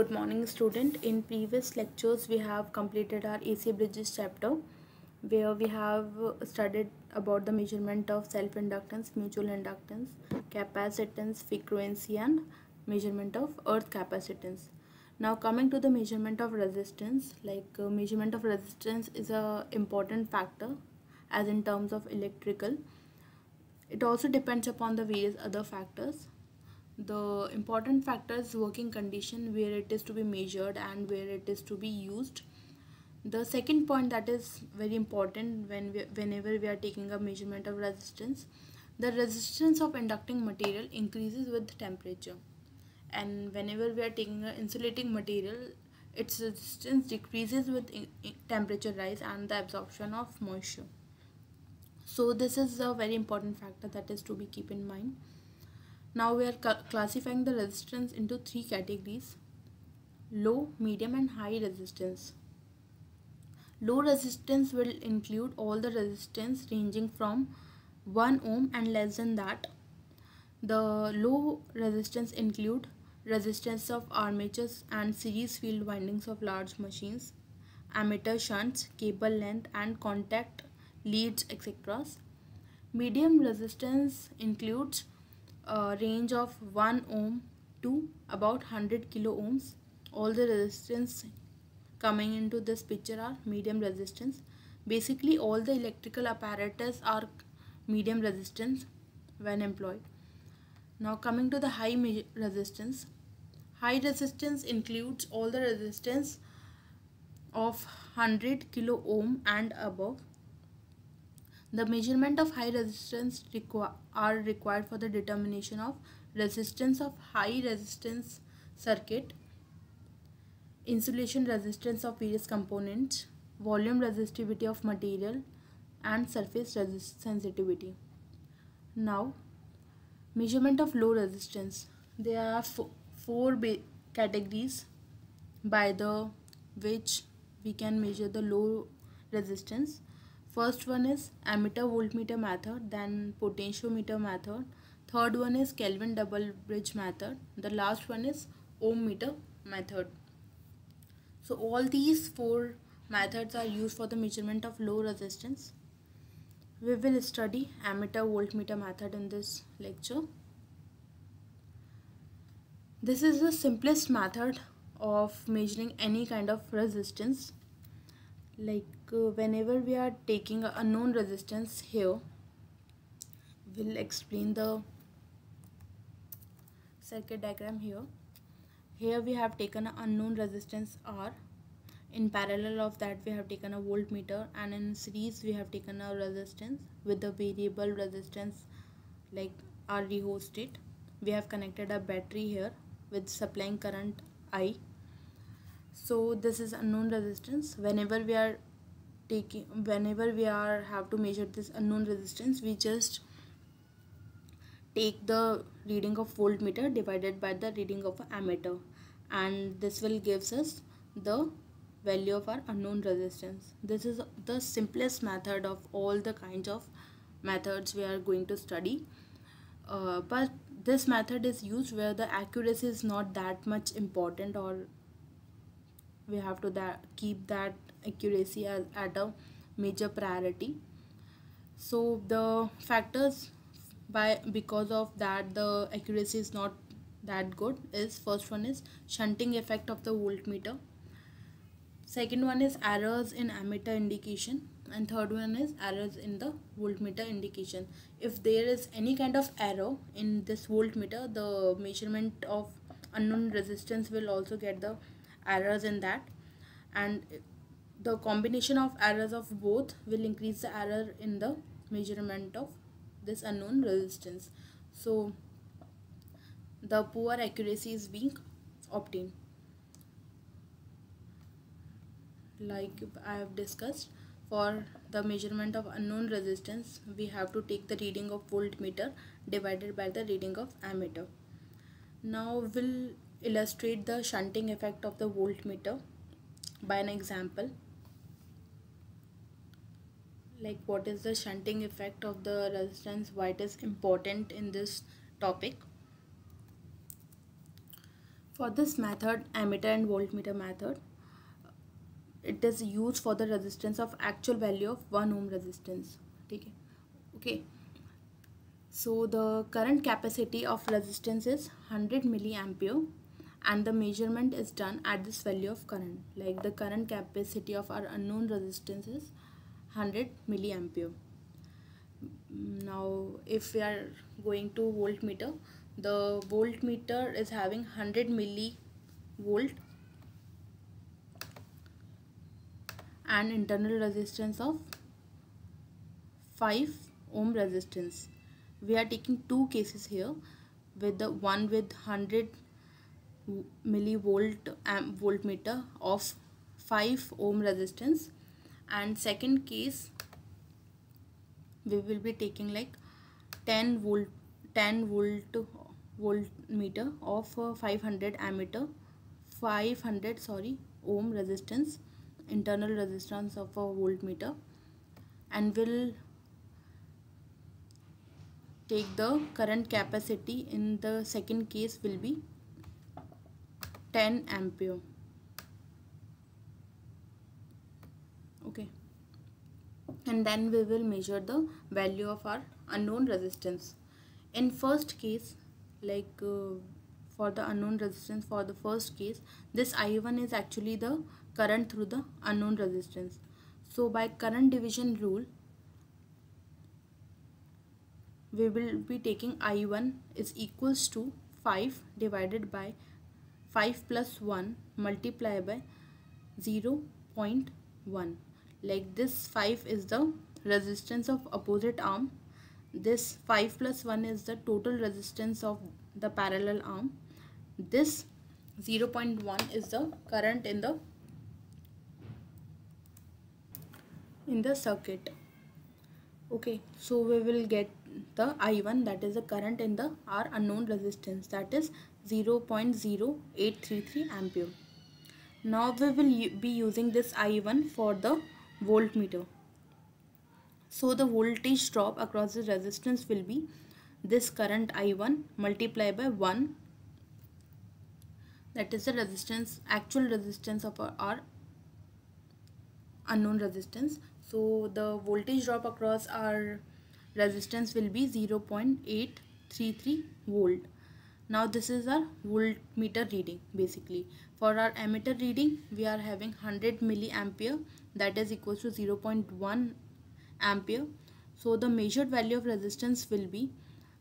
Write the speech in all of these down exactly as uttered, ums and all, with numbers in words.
Good morning student. In previous lectures we have completed our A C bridges chapter where we have studied about the measurement of self inductance, mutual inductance, capacitance, frequency and measurement of earth capacitance. Now coming to the measurement of resistance, like uh, measurement of resistance is a important factor as in terms of electrical. It also depends upon the various other factors. The important factors: working condition, where it is to be measured and where it is to be used. The second point that is very important when we, whenever we are taking a measurement of resistance, the resistance of inducting material increases with temperature, and whenever we are taking an insulating material, its resistance decreases with temperature rise and the absorption of moisture. So this is a very important factor that is to be keep in mind. Now we are classifying the resistance into three categories: low, medium and high resistance. Low resistance will include all the resistance ranging from one ohm and less than that. The low resistance include resistance of armatures and series field windings of large machines, ammeter shunts, cable length and contact leads, et cetera. Medium resistance includes a range of one ohm to about one hundred kilo ohms. All the resistance coming into this picture are medium resistance. Basically all the electrical apparatus are medium resistance when employed. Now coming to the high resistance. High resistance includes all the resistance of one hundred kilo ohm and above. The measurement of high resistance requ- are required for the determination of resistance of high resistance circuit, insulation resistance of various components, volume resistivity of material and surface resist- sensitivity. Now, measurement of low resistance. There are fo- four ba- categories by the which we can measure the low resistance. First one is ammeter voltmeter method, then potentiometer method, third one is Kelvin double bridge method, the last one is ohm meter method. So all these four methods are used for the measurement of low resistance. We will study ammeter voltmeter method in this lecture. This is the simplest method of measuring any kind of resistance. Like uh, whenever we are taking a known resistance, here we'll explain the circuit diagram. Here here we have taken an unknown resistance R. In parallel of that we have taken a voltmeter, and in series we have taken a resistance with the variable resistance like R rehosted. We have connected a battery here with supplying current I. So this is unknown resistance. Whenever we are taking, whenever we are have to measure this unknown resistance, we just take the reading of voltmeter divided by the reading of ammeter, and this will gives us the value of our unknown resistance. This is the simplest method of all the kinds of methods we are going to study. Uh, but this method is used where the accuracy is not that much important, or we have to that keep that accuracy as at a major priority. So the factors by because of that the accuracy is not that good is: first one is shunting effect of the voltmeter, second one is errors in ammeter indication, and third one is errors in the voltmeter indication. If there is any kind of error in this voltmeter, the measurement of unknown resistance will also get the errors in that, and the combination of errors of both will increase the error in the measurement of this unknown resistance. So the poor accuracy is being obtained. Like I have discussed, for the measurement of unknown resistance we have to take the reading of voltmeter divided by the reading of ammeter. Now we'll illustrate the shunting effect of the voltmeter by an example. Like what is the shunting effect of the resistance, why it is important in this topic. For this method, ammeter and voltmeter method, it is used for the resistance of actual value of one ohm resistance. Okay. Okay. So the current capacity of resistance is one hundred milliampere, and the measurement is done at this value of current. Like the current capacity of our unknown resistance is one hundred milliampere. Now if we are going to voltmeter, the voltmeter is having one hundred millivolt and internal resistance of five ohm resistance. We are taking two cases here, with the one with one hundred millivolt um, voltmeter of five ohm resistance, and second case we will be taking like ten volt voltmeter of uh, five hundred ammeter, five hundred sorry ohm resistance, internal resistance of a voltmeter, and will take the current capacity in the second case will be ten ampere. Okay, and then we will measure the value of our unknown resistance. In first case, like uh, for the unknown resistance, for the first case, this I one is actually the current through the unknown resistance. So by current division rule, we will be taking I one is equals to five divided by five plus one multiplied by zero point one. Like this five is the resistance of opposite arm, this five plus one is the total resistance of the parallel arm, this zero point one is the current in the in the circuit. Okay, so we will get the I one, that is the current in the our unknown resistance, that is zero point zero eight three three ampere. Now we will be using this I one for the voltmeter. So the voltage drop across the resistance will be this current I one multiplied by one, that is the resistance, actual resistance of our, our unknown resistance. So the voltage drop across our resistance will be zero point eight three three volt. Now this is our voltmeter reading. Basically for our ammeter reading we are having one hundred milliampere, that is equals to zero point one ampere. So the measured value of resistance will be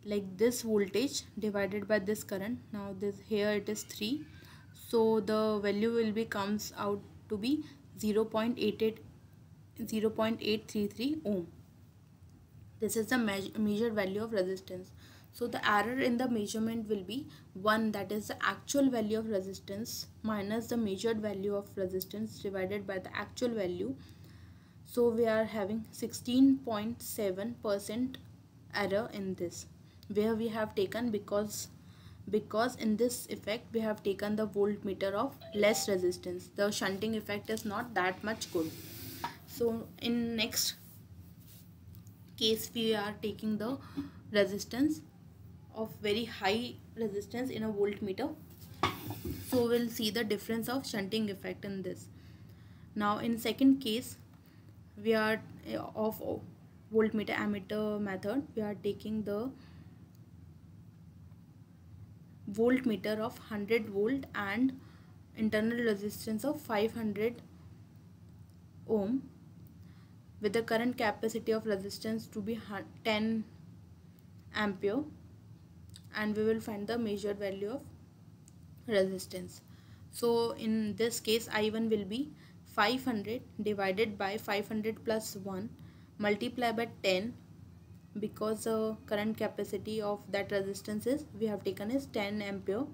like this voltage divided by this current. Now this here it is three, so the value will be comes out to be zero point eight eight zero point eight three three ohm. This is the measured value of resistance. So the error in the measurement will be one, that is the actual value of resistance minus the measured value of resistance divided by the actual value. So we are having sixteen point seven percent error in this, where we have taken because because in this effect we have taken the voltmeter of less resistance. The shunting effect is not that much good. So in next case we are taking the resistance of very high resistance in a voltmeter, so we'll see the difference of shunting effect in this. Now in second case we are of voltmeter ammeter method, we are taking the voltmeter of one hundred volt and internal resistance of five hundred ohm with the current capacity of resistance to be ten ampere, and we will find the measured value of resistance. So in this case I one will be five hundred divided by five hundred plus one multiplied by ten, because the uh, current capacity of that resistance is we have taken is ten ampere.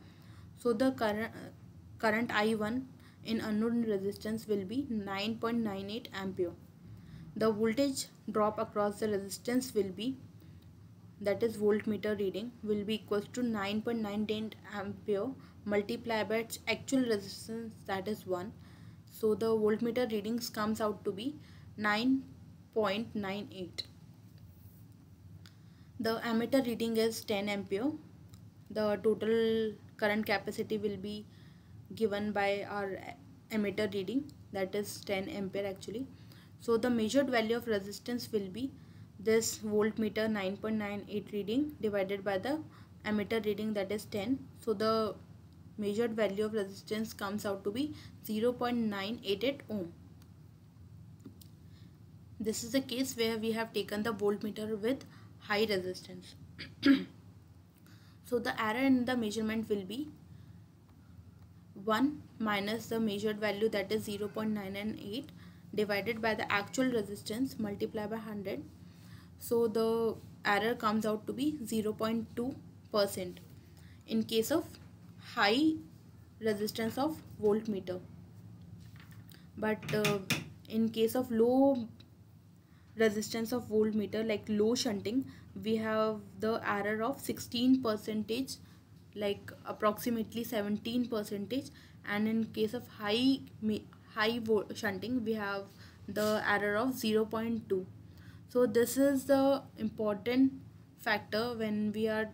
So the current uh, current I one in unknown resistance will be nine point nine eight ampere. The voltage drop across the resistance will be, that is voltmeter reading, will be equals to nine point nine eight ampere multiplied by its actual resistance, that is one. So the voltmeter readings comes out to be nine point nine eight. The ammeter reading is ten ampere. The total current capacity will be given by our ammeter reading, that is ten ampere actually. So the measured value of resistance will be this voltmeter nine point nine eight reading divided by the ammeter reading, that is ten. So the measured value of resistance comes out to be zero point nine eight eight ohm. This is the case where we have taken the voltmeter with high resistance. So the error in the measurement will be one minus the measured value, that is zero point nine nine eight, divided by the actual resistance multiplied by one hundred. So the error comes out to be zero point two percent in case of high resistance of voltmeter. But uh, in case of low resistance of voltmeter, like low shunting, we have the error of sixteen percentage, like approximately seventeen percentage, and in case of high high shunting we have the error of zero point two. So this is the important factor when we are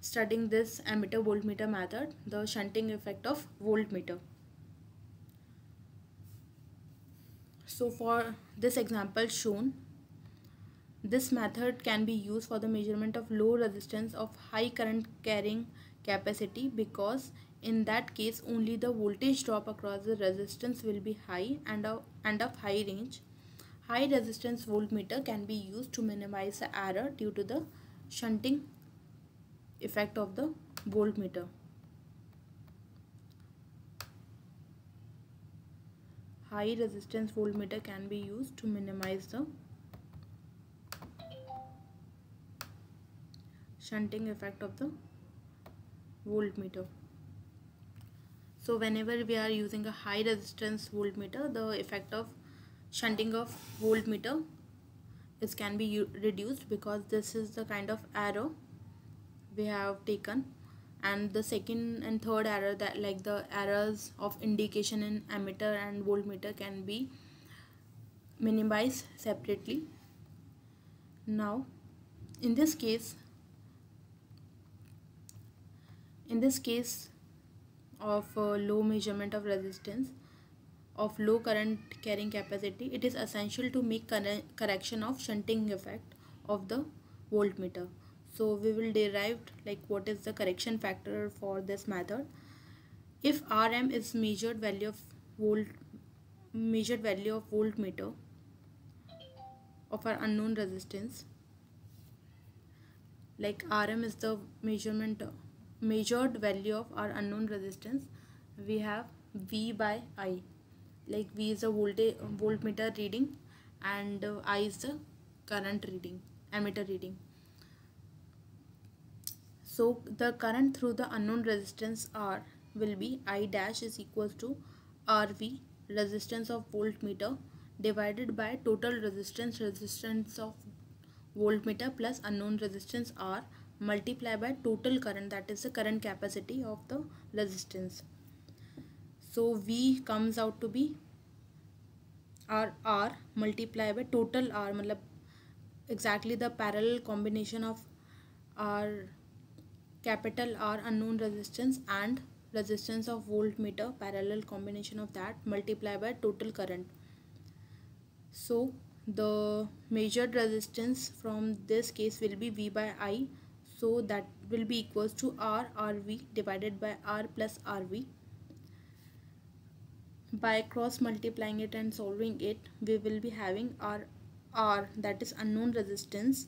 studying this ammeter voltmeter method, the shunting effect of voltmeter. So for this example shown, this method can be used for the measurement of low resistance of high current carrying capacity, because in that case only the voltage drop across the resistance will be high and of, and of high range. High resistance voltmeter can be used to minimize the error due to the shunting effect of the voltmeter. High resistance voltmeter can be used to minimize the shunting effect of the voltmeter. So whenever we are using a high resistance voltmeter, the effect of shunting of voltmeter is can be reduced, because this is the kind of error we have taken. And the second and third error, that like the errors of indication in ammeter and voltmeter, can be minimized separately. Now in this case in this case of uh, low measurement of resistance of low current carrying capacity, it is essential to make correction of shunting effect of the voltmeter. So we will derive like what is the correction factor for this method. If Rm is measured value of volt measured value of voltmeter of our unknown resistance, like Rm is the measurement measured value of our unknown resistance, we have V by I, like V is the voltage voltmeter reading and I is the current reading, ammeter reading. So the current through the unknown resistance R will be I dash is equals to R V, resistance of voltmeter, divided by total resistance resistance of voltmeter plus unknown resistance R, multiplied by total current, that is the current capacity of the resistance. So V comes out to be R R multiplied by total R, मतलब exactly the parallel combination of R capital R unknown resistance and resistance of voltmeter, parallel combination of that, multiplied by total current. So the measured resistance from this case will be V by I, so that will be equals to R R V divided by R plus R V. By cross multiplying it and solving it, we will be having R R, that is unknown resistance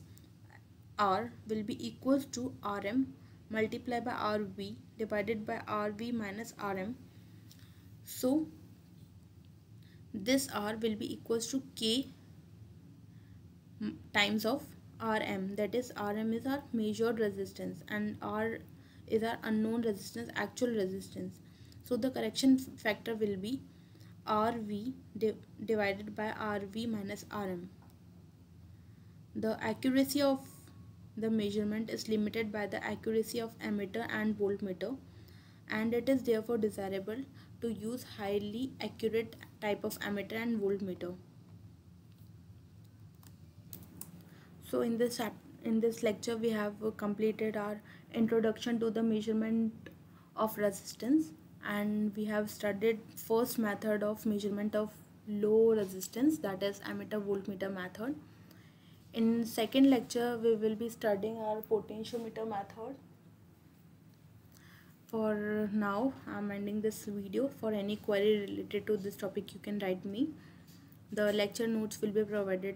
R, will be equals to Rm multiplied by R V divided by R V minus Rm. So this R will be equals to K times of Rm, that is Rm is our measured resistance and R is our unknown resistance, actual resistance. So the correction factor will be R V di divided by R V minus Rm. The accuracy of the measurement is limited by the accuracy of ammeter and voltmeter, and it is therefore desirable to use highly accurate type of ammeter and voltmeter. So in this in this lecture we have completed our introduction to the measurement of resistance and we have studied first method of measurement of low resistance, that is ammeter voltmeter method. In second lecture we will be studying our potentiometer method. For now I am ending this video. For any query related to this topic you can write me. The lecture notes will be provided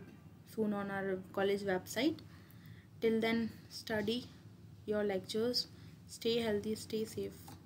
soon on our college website. Till then, study your lectures, stay healthy, stay safe.